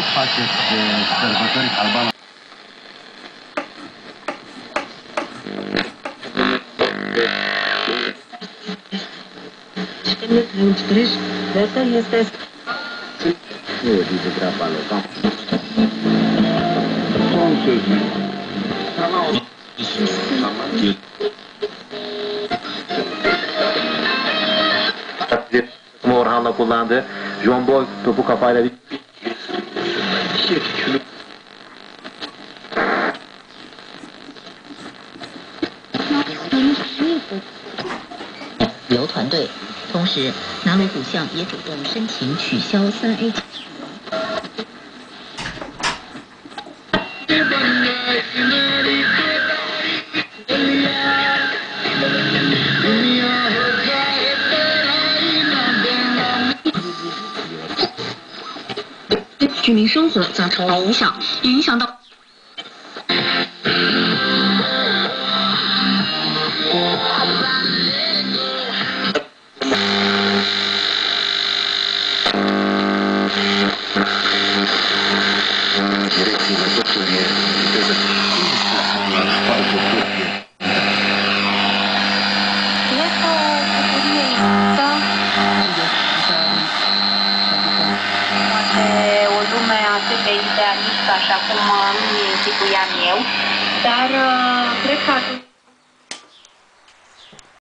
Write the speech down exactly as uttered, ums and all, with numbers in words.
tres pases de Salvatore Albano. treinta y tres, esta este es... Uy, dice Trapalo, ¿no? Entonces, ¿no? Orhan'la kullandı. John Boy topu kafayla bir...居民生活造成了影响，也影响到。 Așa cum nu e tipul ea meu, dar uh, cred că